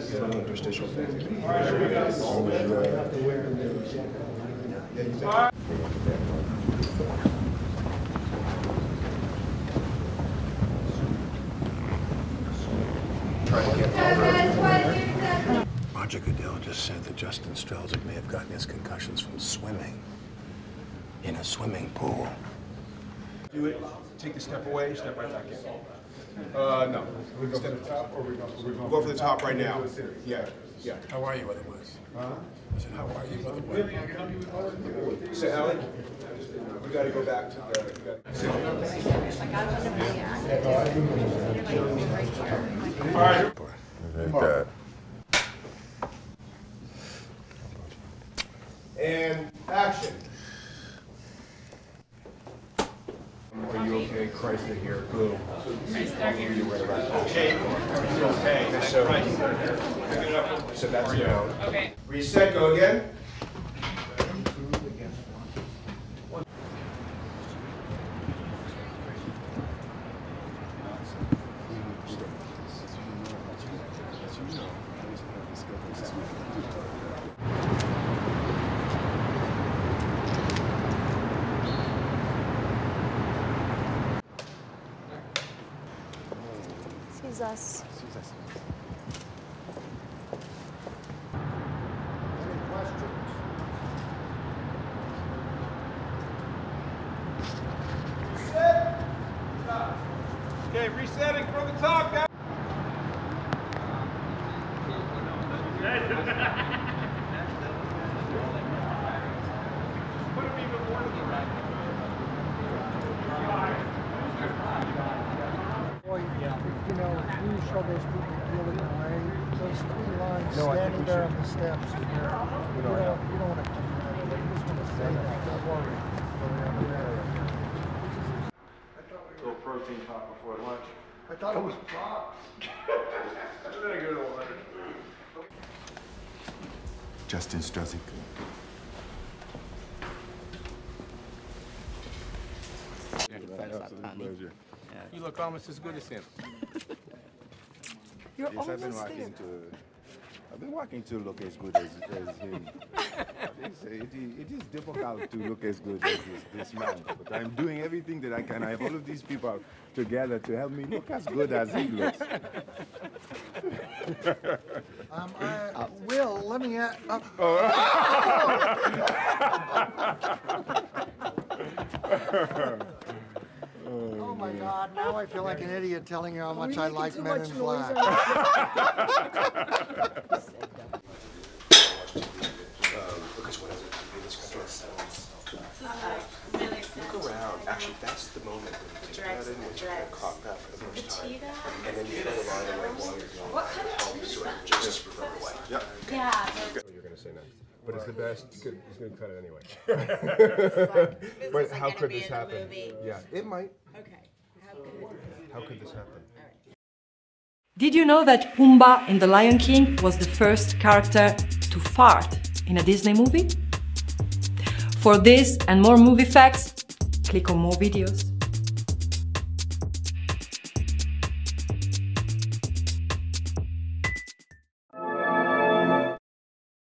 Superstitious things. Roger Goodell just said that Justin Strzelczyk may have gotten his concussions from swimming in a swimming pool. Do it. Take the step away. Step right back in. No. We go for the top, or we go for the top right now. Yeah. Yeah. How are you otherwise? Huh? I said, how are you otherwise? So, Alec, we got to go back to the. All right. All right. And action. Are you okay? Christ, they're here. Good. Okay. Okay. So that's it. Okay. Reset. Go again. Us. Any questions? Reset. Stop. Okay, resetting from the top, guys. Those people really great. Those three lines standing there on the steps. You don't want to keep that. You just want to say that. Don't worry. Little protein pop before lunch. I thought it was props. And then I go to 100. Justin Strzelczyk. You look almost as good as him. You're yes, I've been working to look as good as him. It is difficult to look as good as this man, but I'm doing everything that I can. I have all of these people together to help me look as good as he looks. Will, let me add... Oh my God, now I feel like an idiot telling you how much I like Men in Black. Look around. Actually, that's the moment when you take that in and you get caught back for the first time. And then you get a line away while you're going. What kind of thing is that? Just remember away. Yeah. You're going to say next. But it's the best. He's going to cut it anyway. But how could this happen? Yeah, it might. Okay. How could this happen? Did you know that Pumbaa in The Lion King was the first character to fart in a Disney movie? For this and more movie facts, click on more videos.